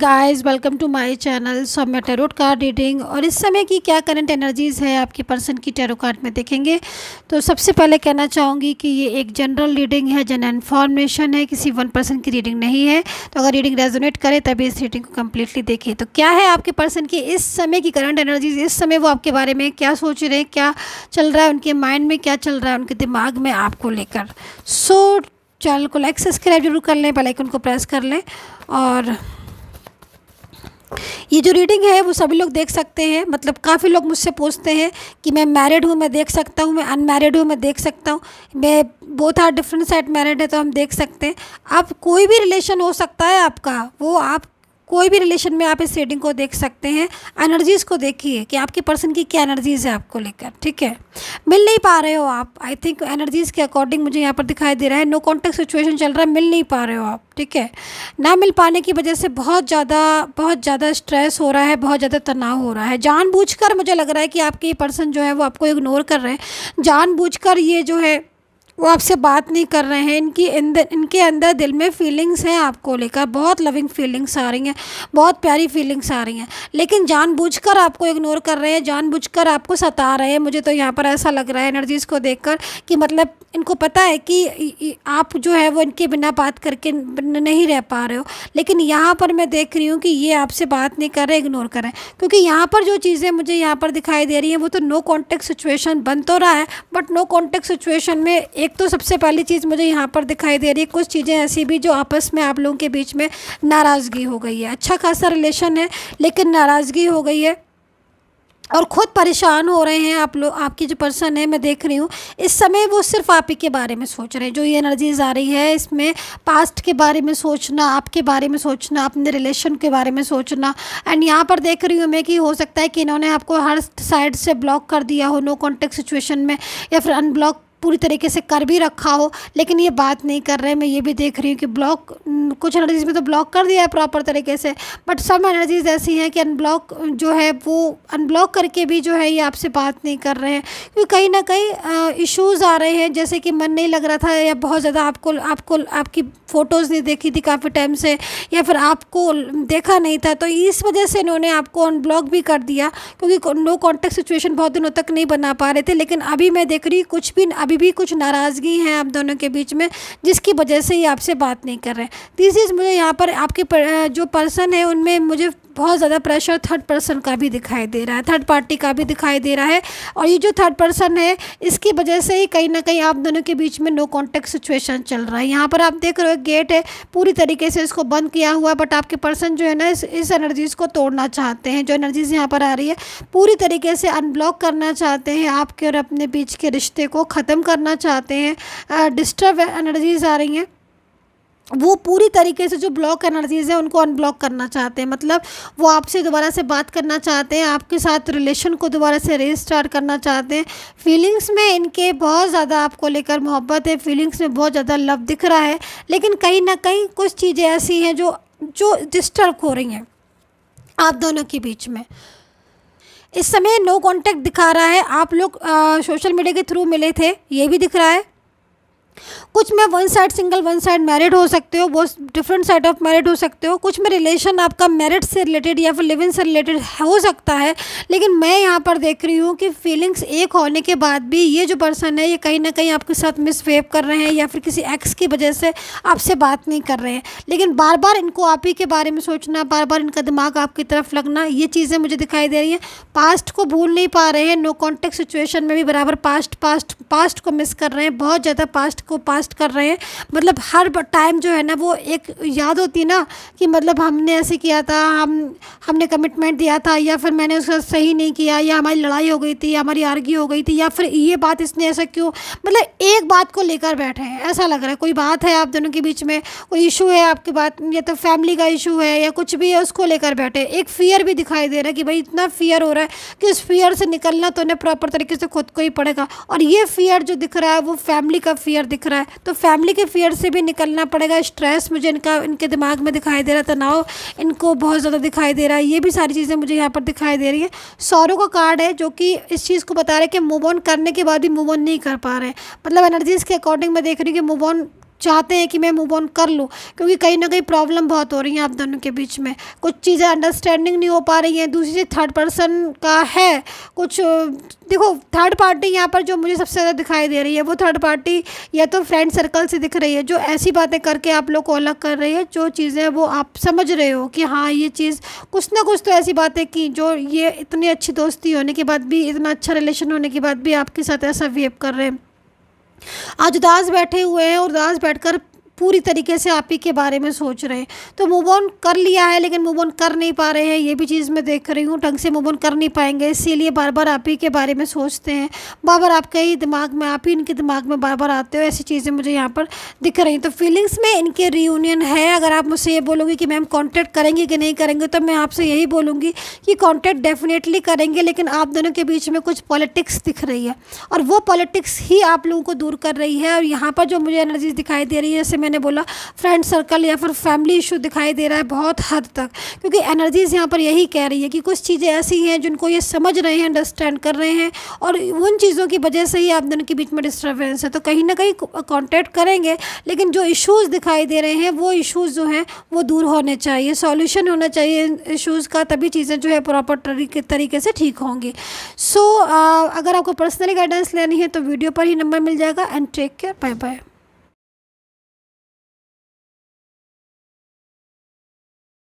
Guys welcome to my channel Saumya tarot card reading. और इस समय की क्या करंट एनर्जीज़ है आपके पर्सन की टैरो कार्ड में देखेंगे। तो सबसे पहले कहना चाहूँगी कि ये एक जनरल रीडिंग है, जनरल इन्फॉर्मेशन है, किसी वन पर्सन की रीडिंग नहीं है। तो अगर रीडिंग रेजोनेट करे तभी इस रीडिंग को कम्प्लीटली देखें। तो क्या है आपके पर्सन की इस समय की करंट एनर्जीज, इस समय वो आपके बारे में क्या सोच रहे हैं, क्या चल रहा है उनके माइंड में, क्या चल रहा है उनके दिमाग में आपको लेकर। सो चैनल को लाइक सब्सक्राइब जरूर कर लें, बेल आइकन को प्रेस कर लें। और ये जो रीडिंग है वो सभी लोग देख सकते हैं। मतलब काफ़ी लोग मुझसे पूछते हैं कि मैं मैरिड हूँ मैं देख सकता हूँ, मैं अनमैरिड हूँ मैं देख सकता हूँ, मैं both are different side married है तो हम देख सकते हैं। आप कोई भी रिलेशन हो सकता है आपका, वो आप कोई भी रिलेशन में आप इस रीडिंग को देख सकते हैं। एनर्जीज़ को देखिए कि आपके पर्सन की क्या एनर्जीज़ है आपको लेकर, ठीक है। मिल नहीं पा रहे हो आप, आई थिंक एनर्जीज़ के अकॉर्डिंग मुझे यहाँ पर दिखाई दे रहा है नो कॉन्टैक्ट सिचुएशन चल रहा है, मिल नहीं पा रहे हो आप, ठीक है। ना मिल पाने की वजह से बहुत ज़्यादा स्ट्रेस हो रहा है, बहुत ज़्यादा तनाव हो रहा है। जानबूझकर मुझे लग रहा है कि आपके पर्सन जो है वो आपको इग्नोर कर रहे हैं, जानबूझकर ये जो है वो आपसे बात नहीं कर रहे हैं। इनके अंदर दिल में फीलिंग्स हैं आपको लेकर, बहुत लविंग फीलिंग्स आ रही हैं, बहुत प्यारी फीलिंग्स आ रही हैं, लेकिन जानबूझकर आपको इग्नोर कर रहे हैं, जानबूझकर आपको सता रहे हैं। मुझे तो यहाँ पर ऐसा लग रहा है एनर्जीज़ को देखकर कि मतलब इनको पता है कि आप जो है वो इनके बिना बात करके नहीं रह पा रहे हो, लेकिन यहाँ पर मैं देख रही हूँ कि ये आपसे बात नहीं कर रहे, इग्नोर कर रहे हैं। क्योंकि यहाँ पर जो चीज़ें मुझे यहाँ पर दिखाई दे रही हैं वो तो नो कॉन्टैक्ट सिचुएशन बन तो रहा है, बट नो कॉन्टैक्ट सिचुएशन में एक तो सबसे पहली चीज़ मुझे यहाँ पर दिखाई दे रही है कुछ चीज़ें ऐसी भी जो आपस में आप लोगों के बीच में नाराज़गी हो गई है। अच्छा खासा रिलेशन है लेकिन नाराज़गी हो गई है और ख़ुद परेशान हो रहे हैं आप लोग। आपकी जो पर्सन है मैं देख रही हूँ इस समय वो सिर्फ आप ही के बारे में सोच रहे हैं। जो ये एनर्जीज़ आ रही है इसमें पास्ट के बारे में सोचना, आपके बारे में सोचना, अपने रिलेशन के बारे में सोचना। एंड यहाँ पर देख रही हूँ मैं कि हो सकता है कि इन्होंने आपको हर साइड से ब्लॉक कर दिया हो नो कॉन्टैक्ट सिचुएशन में, या फिर अनब्लॉक पूरी तरीके से कर भी रखा हो लेकिन ये बात नहीं कर रहे। मैं ये भी देख रही हूँ कि ब्लॉक कुछ एनर्जीज़ में तो ब्लॉक कर दिया है प्रॉपर तरीके से, बट सब एनर्जीज़ ऐसी हैं कि अनब्लॉक जो है वो अनब्लॉक करके भी जो है ये आपसे बात नहीं कर रहे हैं। क्योंकि कहीं ना कहीं इश्यूज़ आ रहे हैं, जैसे कि मन नहीं लग रहा था, या बहुत ज़्यादा आपको आपकी फ़ोटोज़ नहीं देखी थी काफ़ी टाइम से, या फिर आपको देखा नहीं था, तो इस वजह से इन्होंने आपको अनब्लॉक भी कर दिया। क्योंकि नो कॉन्टैक्ट सिचुएशन बहुत दिनों तक नहीं बना पा रहे थे, लेकिन अभी मैं देख रही अभी भी कुछ नाराज़गी है आप दोनों के बीच में, जिसकी वजह से ये आपसे बात नहीं कर रहे हैं। तीसरी चीज़ मुझे यहाँ पर आपके जो पर्सन है उनमें मुझे बहुत ज़्यादा प्रेशर थर्ड पर्सन का भी दिखाई दे रहा है, थर्ड पार्टी का भी दिखाई दे रहा है। और ये जो थर्ड पर्सन है इसकी वजह से ही कहीं ना कहीं आप दोनों के बीच में नो कॉन्टैक्ट सिचुएशन चल रहा है। यहाँ पर आप देख रहे हो गेट है पूरी तरीके से इसको बंद किया हुआ है, बट आपके पर्सन जो है ना इस एनर्जीज़ को तोड़ना चाहते हैं। जो एनर्जीज़ यहाँ पर आ रही है पूरी तरीके से अनब्लॉक करना चाहते हैं, आपके और अपने बीच के रिश्ते को ख़त्म करना चाहते हैं। डिस्टर्ब एनर्जीज़ आ रही हैं, वो पूरी तरीके से जो ब्लॉक एनर्जीज़ है उनको अनब्लॉक करना चाहते हैं। मतलब वो आपसे दोबारा से बात करना चाहते हैं, आपके साथ रिलेशन को दोबारा से रीस्टार्ट करना चाहते हैं। फीलिंग्स में इनके बहुत ज़्यादा आपको लेकर मोहब्बत है, फीलिंग्स में बहुत ज़्यादा लव दिख रहा है, लेकिन कहीं ना कहीं कुछ चीज़ें ऐसी हैं जो डिस्टर्ब हो रही हैं आप दोनों के बीच में। इस समय नो कॉन्टैक्ट दिखा रहा है, आप लोग सोशल मीडिया के थ्रू मिले थे ये भी दिख रहा है। कुछ में one side single one side married हो सकते हो, वो डिफरेंट साइड ऑफ मैरिड हो सकते हो। कुछ में रिलेशन आपका मैरिड से रिलेटेड या फिर लिव इन से रिलेटेड हो सकता है, लेकिन मैं यहाँ पर देख रही हूँ कि फीलिंग्स एक होने के बाद भी ये जो पर्सन है ये कहीं ना कहीं आपके साथ मिसबिहेव कर रहे हैं, या फिर किसी एक्स की वजह से आपसे बात नहीं कर रहे हैं। लेकिन बार बार इनको आप ही के बारे में सोचना, बार बार इनका दिमाग आपकी तरफ लगना, ये चीज़ें मुझे दिखाई दे रही हैं। पास्ट को भूल नहीं पा रहे हैं, नो कॉन्टैक्ट सिचुएशन में भी बराबर पास्ट को मिस कर रहे हैं, बहुत ज़्यादा पास्ट कर रहे हैं। मतलब हर टाइम जो है ना वो एक याद होती ना कि मतलब हमने ऐसे किया था, हमने कमिटमेंट दिया था, या फिर मैंने उसका सही नहीं किया, या हमारी लड़ाई हो गई थी, या हमारी आर्गी हो गई थी, या फिर ये बात इसने ऐसा क्यों, मतलब एक बात को लेकर बैठे हैं। ऐसा लग रहा है कोई बात है आप दोनों के बीच में, कोई इशू है आपकी बात, या तो फैमिली का इशू है या कुछ भी है उसको लेकर बैठे। एक फियर भी दिखाई दे रहा है कि भाई इतना फियर हो रहा है कि उस फियर से निकलना तो उन्हें प्रॉपर तरीके से खुद को ही पड़ेगा। और ये फियर जो दिख रहा है वो फैमिली का फियर दिख रहा है, तो फैमिली के फियर से भी निकलना पड़ेगा। स्ट्रेस मुझे इनके दिमाग में दिखाई दे रहा, तनाव इनको बहुत ज़्यादा दिखाई दे रहा है, ये भी सारी चीज़ें मुझे यहाँ पर दिखाई दे रही है। सौरों का कार्ड है जो कि इस चीज़ को बता रहा है कि मूव ऑन करने के बाद भी मूव ऑन नहीं कर पा रहे हैं। मतलब एनर्जीज़ के अकॉर्डिंग मैं देख रही हूँ कि मूव ऑन चाहते हैं कि मैं मूव ऑन कर लूँ, क्योंकि कहीं ना कहीं प्रॉब्लम बहुत हो रही है आप दोनों के बीच में। कुछ चीज़ें अंडरस्टैंडिंग नहीं हो पा रही हैं, दूसरी चीज़ थर्ड पर्सन का है कुछ। देखो थर्ड पार्टी यहाँ पर जो मुझे सबसे ज़्यादा दिखाई दे रही है वो थर्ड पार्टी या तो फ्रेंड सर्कल से दिख रही है, जो ऐसी बातें करके आप लोग को अलग कर रही है, जो चीज़ें वो आप समझ रहे हो कि हाँ ये चीज़ कुछ ना कुछ तो ऐसी बातें की जो ये इतनी अच्छी दोस्ती होने के बाद भी, इतना अच्छा रिलेशन होने के बाद भी आपके साथ ऐसा बिहेव कर रहे हैं। आज उदास बैठे हुए हैं और उदास बैठकर पूरी तरीके से आप ही के बारे में सोच रहे हैं। तो मूव ऑन कर लिया है लेकिन मूव ऑन कर नहीं पा रहे हैं, ये भी चीज़ मैं देख रही हूँ। ढंग से मूव ऑन कर नहीं पाएंगे, इसीलिए बार बार आप ही के बारे में सोचते हैं, बार बार आपके ही दिमाग में, आप ही इनके दिमाग में बार बार आते हो, ऐसी चीज़ें मुझे यहाँ पर दिख रही हैं। तो फीलिंग्स में इनके रीयूनियन है। अगर आप मुझसे ये बोलोगे कि मैम कॉन्टैक्ट करेंगे कि नहीं करेंगे, तो मैं आपसे यही बोलूँगी कि कॉन्टैक्ट डेफिनेटली करेंगे, लेकिन आप दोनों के बीच में कुछ पॉलिटिक्स दिख रही है और वो पॉलिटिक्स ही आप लोगों को दूर कर रही है। और यहाँ पर जो मुझे एनर्जी दिखाई दे रही है, जैसे मैंने बोला फ्रेंड सर्कल या फिर फैमिली इशू दिखाई दे रहा है बहुत हद तक, क्योंकि एनर्जीज यहाँ पर यही कह रही है कि कुछ चीज़ें ऐसी हैं जिनको ये समझ रहे हैं, अंडरस्टैंड कर रहे हैं, और उन चीज़ों की वजह से ही आप दोनों के बीच में डिस्टर्बेंस है। तो कहीं ना कहीं कॉन्टैक्ट करेंगे, लेकिन जो इश्यूज़ दिखाई दे रहे हैं वो इशूज़ जो हैं वो दूर होने चाहिए, सॉल्यूशन होना चाहिए इशूज़ का, तभी चीज़ें जो है प्रॉपर तरीके से ठीक होंगी। सो अगर आपको पर्सनली गाइडेंस लेनी है तो वीडियो पर ही नंबर मिल जाएगा। And take care, bye bye.